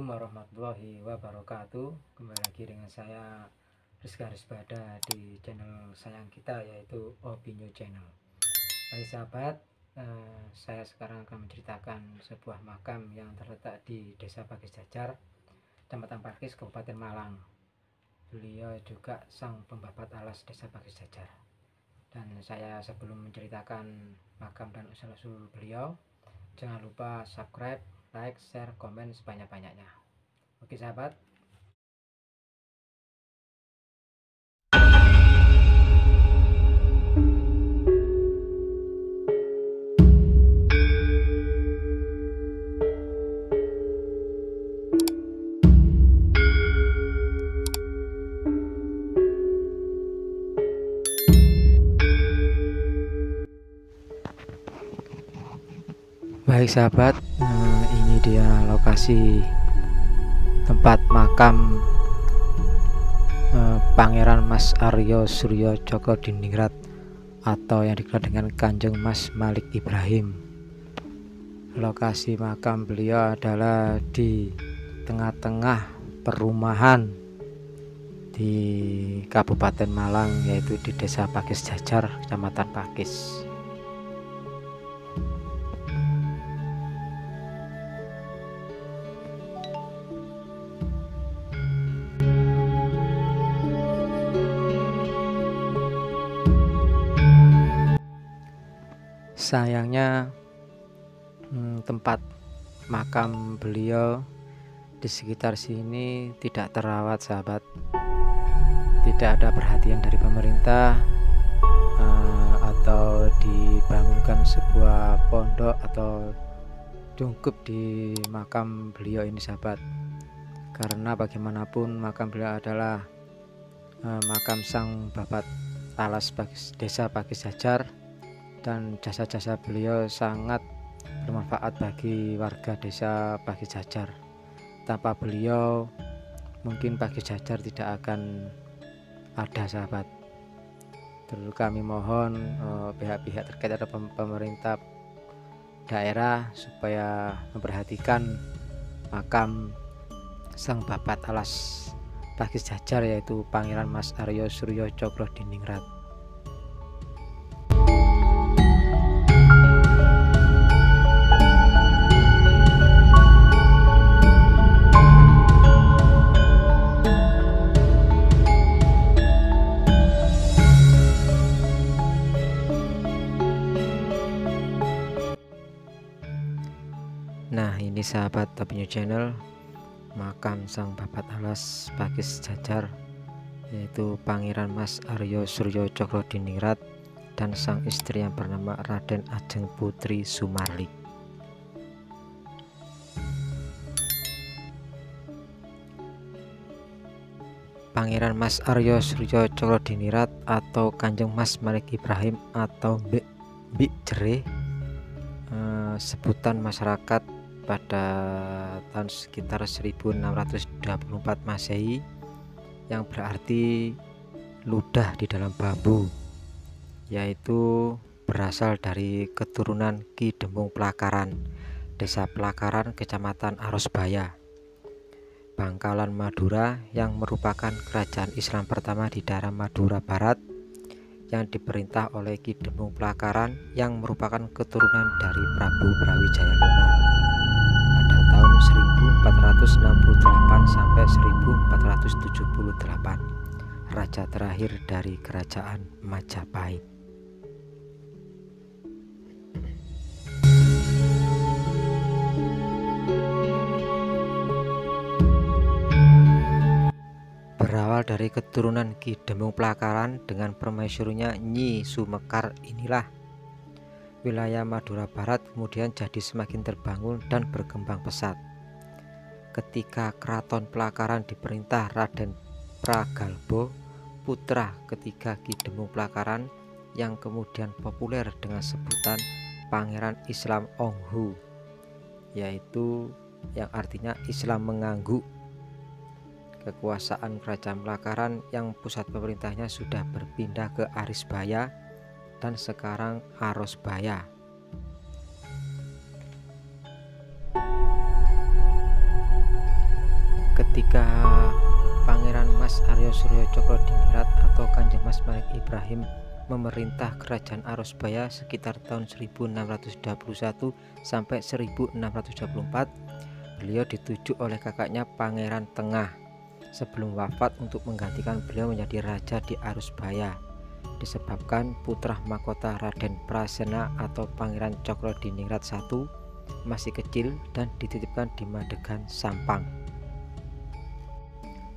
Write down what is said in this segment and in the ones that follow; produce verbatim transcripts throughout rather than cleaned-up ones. Warahmatullahi wabarakatuh. Kembali lagi dengan saya Rizka Rizbada di channel sayang kita, yaitu O B I New Channel. Baik sahabat, eh, saya sekarang akan menceritakan sebuah makam yang terletak di Desa Pakis Jajar, Kecamatan Pakis, Kabupaten Malang. Beliau juga sang pembabat alas Desa Pakis Jajar. Dan saya sebelum menceritakan makam dan usul-usul beliau, jangan lupa subscribe, like, share, komen sebanyak-banyaknya. Oke sahabat, baik sahabat, nah, ini dia lokasi tempat makam eh, Pangeran Mas Aryo Suryo Cokrodiningrat atau yang dikenal dengan Kanjeng Mas Malik Ibrahim. Lokasi makam beliau adalah di tengah-tengah perumahan di Kabupaten Malang, yaitu di Desa Pakis Jajar, Kecamatan Pakis. Sayangnya tempat makam beliau di sekitar sini tidak terawat sahabat. Tidak ada perhatian dari pemerintah, atau dibangunkan sebuah pondok atau jungkup di makam beliau ini sahabat. Karena bagaimanapun makam beliau adalah makam sang babat alas Desa Pakis Jajar, dan jasa-jasa beliau sangat bermanfaat bagi warga Desa Pakis Jajar. Tanpa beliau mungkin Pakis Jajar tidak akan ada sahabat. Terus kami mohon pihak-pihak eh, terkait ada pemerintah daerah supaya memperhatikan makam sang babat alas Pakis Jajar, yaitu Pangeran Mas Aryo Suryo Cokrodiningrat. Sahabat O B I New Channel, makam sang babat alas Pakis Jajar, yaitu Pangeran Mas Aryo Suryo Cokrodiningrat dan sang istri yang bernama Raden Ajeng Putri Sumarli. Pangeran Mas Aryo Suryo Cokrodiningrat atau Kanjeng Mas Malik Ibrahim atau Mbik Mbik Jere, eh, sebutan masyarakat pada tahun sekitar seribu enam ratus dua puluh empat Masehi, yang berarti ludah di dalam bambu, yaitu berasal dari keturunan Ki Demung Plakaran, Desa Plakaran, Kecamatan Arosbaya, Bangkalan Madura, yang merupakan kerajaan Islam pertama di daerah Madura Barat, yang diperintah oleh Ki Demung Plakaran yang merupakan keturunan dari Prabu Brawijaya lima tahun seribu empat ratus enam puluh delapan sampai seribu empat ratus tujuh puluh delapan, raja terakhir dari kerajaan Majapahit. Berawal dari keturunan Ki Demung Plakaran dengan permaisurinya Nyi Sumekar, inilah wilayah Madura Barat kemudian jadi semakin terbangun dan berkembang pesat. Ketika Keraton Plakaran diperintah Raden Pragalbo, putra ketiga Ki Demung Plakaran yang kemudian populer dengan sebutan Pangeran Islam Onghu, yaitu yang artinya Islam mengangguk. Kekuasaan Kerajaan Plakaran yang pusat pemerintahnya sudah berpindah ke Arosbaya dan sekarang Arosbaya. Ketika Pangeran Mas Aryo Suryo Cokrodiningrat atau Kanjeng Mas Malik Ibrahim memerintah Kerajaan Arosbaya sekitar tahun seribu enam ratus dua puluh satu sampai seribu enam ratus dua puluh empat, beliau dituju oleh kakaknya Pangeran Tengah sebelum wafat untuk menggantikan beliau menjadi raja di Arosbaya. Disebabkan putra mahkota Raden Prasena atau Pangeran Cokrodiningrat satu masih kecil dan dititipkan di Madegan, Sampang.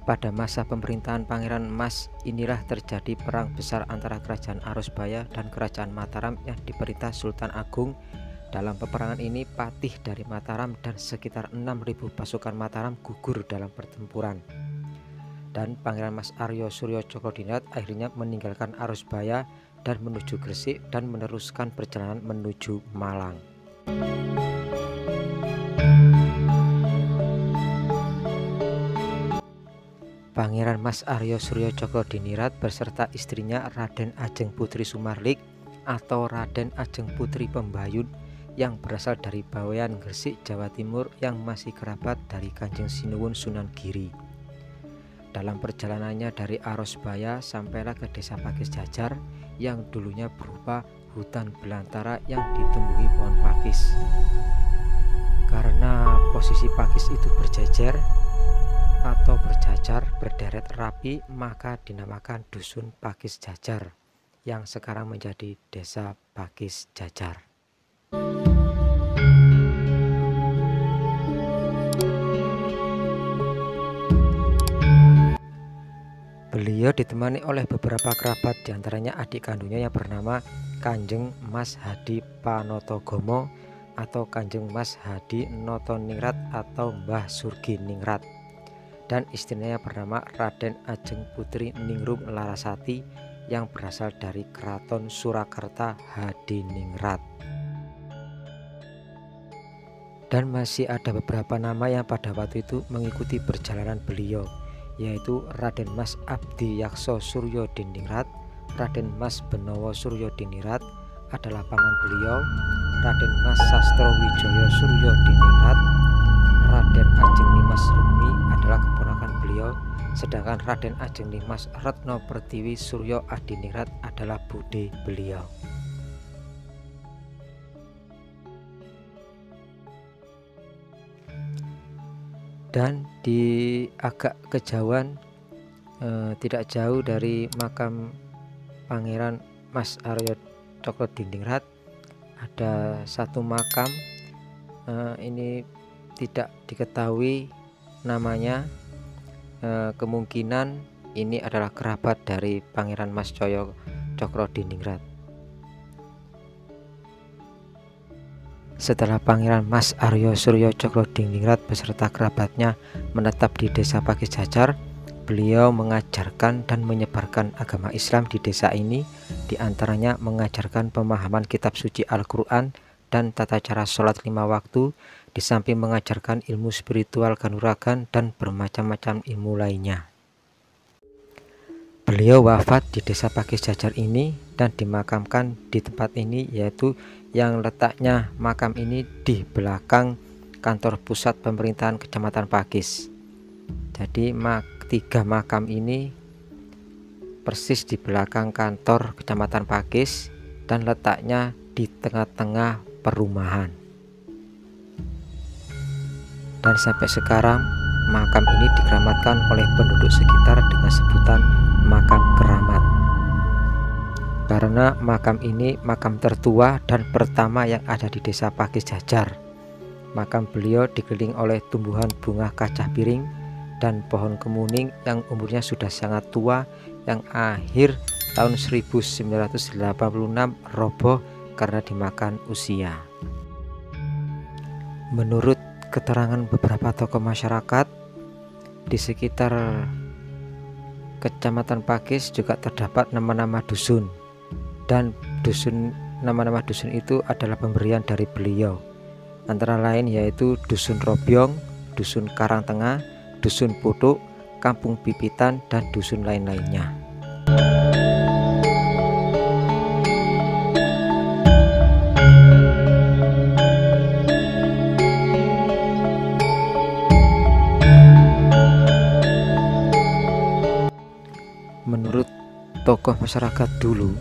Pada masa pemerintahan Pangeran Mas inilah terjadi perang besar antara Kerajaan Arosbaya dan Kerajaan Mataram yang diperintah Sultan Agung. Dalam peperangan ini patih dari Mataram dan sekitar enam ribu pasukan Mataram gugur dalam pertempuran. Dan Pangeran Mas Aryo Suryo Cokrodiningrat akhirnya meninggalkan Arosbaya dan menuju Gresik dan meneruskan perjalanan menuju Malang. Pangeran Mas Aryo Suryo Cokrodiningrat beserta istrinya Raden Ajeng Putri Sumarli atau Raden Ajeng Putri Pembayun yang berasal dari Bawean, Gresik, Jawa Timur yang masih kerabat dari Kanjeng Sinuwun Sunan Giri. Dalam perjalanannya dari Arosbaya sampailah ke desa Pakis Jajar yang dulunya berupa hutan belantara yang ditumbuhi pohon pakis. Karena posisi pakis itu berjejer atau berjajar berderet rapi, maka dinamakan Dusun Pakis Jajar yang sekarang menjadi Desa Pakis Jajar. Beliau ditemani oleh beberapa kerabat, diantaranya adik kandungnya yang bernama Kanjeng Mas Hadi Panotogomo atau Kanjeng Mas Hadi Noto Ningrat atau Mbah Suri Ningrat, dan istrinya bernama Raden Ajeng Putri Ningrum Larasati yang berasal dari Keraton Surakarta Hadiningrat. Dan masih ada beberapa nama yang pada waktu itu mengikuti perjalanan beliau, yaitu Raden Mas Abdiyaksa Suryodiningrat, Raden Mas Benowo Suryodiningrat adalah paman beliau, Raden Mas Sastrowijoyo Suryodiningrat, Raden Ajeng Nimas Rumi adalah keponakan beliau, sedangkan Raden Ajeng Nimas Ratno Pertiwi Suryo Adiningrat adalah bude beliau. Dan di agak kejauhan, eh, tidak jauh dari makam Pangeran Mas Aryo Cokrodiningrat, ada satu makam, eh, ini tidak diketahui namanya, eh, kemungkinan ini adalah kerabat dari Pangeran Mas Coyo Cokrodiningrat. Setelah Pangeran Mas Aryo Suryo Cokrodiningrat beserta kerabatnya menetap di Desa Pakis Jajar, beliau mengajarkan dan menyebarkan agama Islam di desa ini, diantaranya mengajarkan pemahaman kitab suci Al-Quran dan tata cara sholat lima waktu, di samping mengajarkan ilmu spiritual Kanuragan dan bermacam-macam ilmu lainnya. Beliau wafat di Desa Pakis Jajar ini dan dimakamkan di tempat ini, yaitu yang letaknya makam ini di belakang kantor pusat pemerintahan Kecamatan Pakis. Jadi mak tiga makam ini persis di belakang kantor Kecamatan Pakis dan letaknya di tengah-tengah perumahan. Dan sampai sekarang makam ini dikeramatkan oleh penduduk sekitar dengan sebutan makam keramat, karena makam ini makam tertua dan pertama yang ada di Desa Pakis Jajar. Makam beliau dikelilingi oleh tumbuhan bunga kacah piring dan pohon kemuning yang umurnya sudah sangat tua, yang akhir tahun seribu sembilan ratus delapan puluh enam roboh karena dimakan usia. Menurut keterangan beberapa tokoh masyarakat, di sekitar Kecamatan Pakis juga terdapat nama-nama dusun, dan dusun nama-nama dusun itu adalah pemberian dari beliau, antara lain yaitu Dusun Robyong, Dusun Karang Tengah, Dusun Putuk, Kampung Pipitan, dan dusun lain-lainnya. Menurut tokoh masyarakat dulu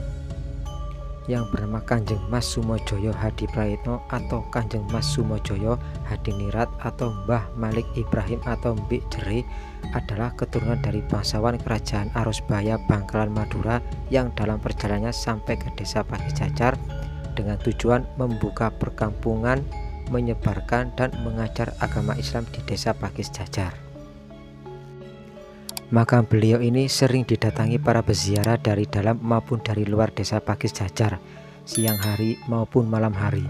yang bernama Kanjeng Mas Sumojoyo Hadiprayitno atau Kanjeng Mas Sumojoyo Hadinirat atau Mbah Malik Ibrahim atau Mbik Jere adalah keturunan dari bangsawan kerajaan Arosbaya Bangkalan Madura yang dalam perjalanannya sampai ke desa Pakis Jajar dengan tujuan membuka perkampungan, menyebarkan dan mengajar agama Islam di desa Pakis Jajar. Makam beliau ini sering didatangi para peziarah dari dalam maupun dari luar desa Pakis Jajar, siang hari maupun malam hari.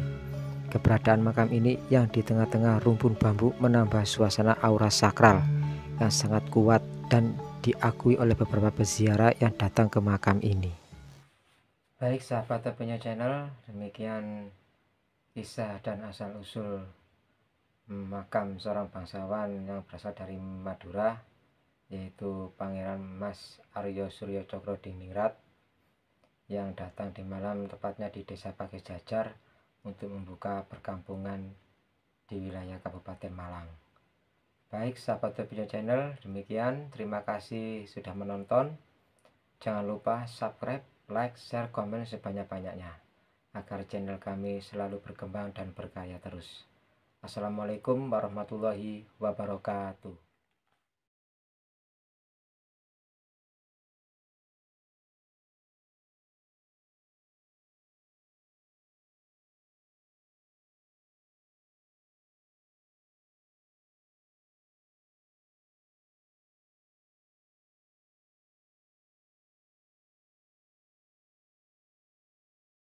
Keberadaan makam ini yang di tengah-tengah rumpun bambu menambah suasana aura sakral yang sangat kuat dan diakui oleh beberapa peziarah yang datang ke makam ini. Baik sahabat O B I New Channel, demikian kisah dan asal-usul makam seorang bangsawan yang berasal dari Madura, yaitu Pangeran Mas Aryo Suryo Cokrodiningrat yang datang di Malang, tepatnya di desa Pakis Jajar, untuk membuka perkampungan di wilayah Kabupaten Malang. Baik sahabat O B I New Channel, demikian, terima kasih sudah menonton. Jangan lupa subscribe, like, share, komen sebanyak-banyaknya agar channel kami selalu berkembang dan berkarya terus. Assalamualaikum warahmatullahi wabarakatuh.